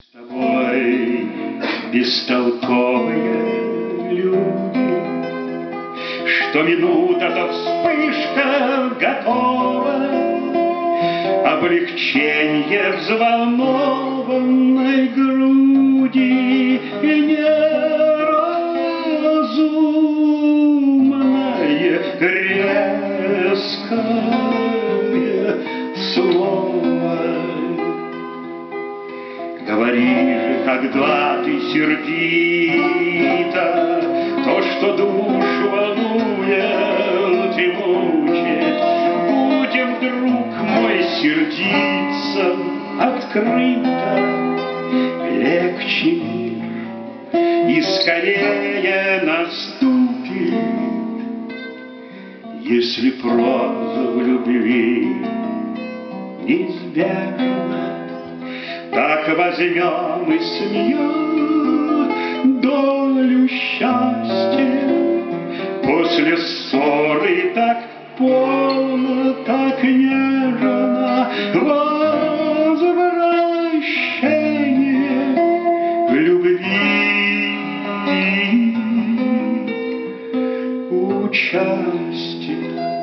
С тобой бестолковые люди, что минута, то вспышка готова, облегчение взволнованной груди и неразумное резкое слово. Говори же, когда ты сердита, то, что душу волнует и мучит, будь вдруг мой сердиться открыто, легче мир, и скорее наступит, если проза в любви неизбежна. Так возьмем и смеем долю счастья, после ссоры так полно, так нежно возвращение любви, участия.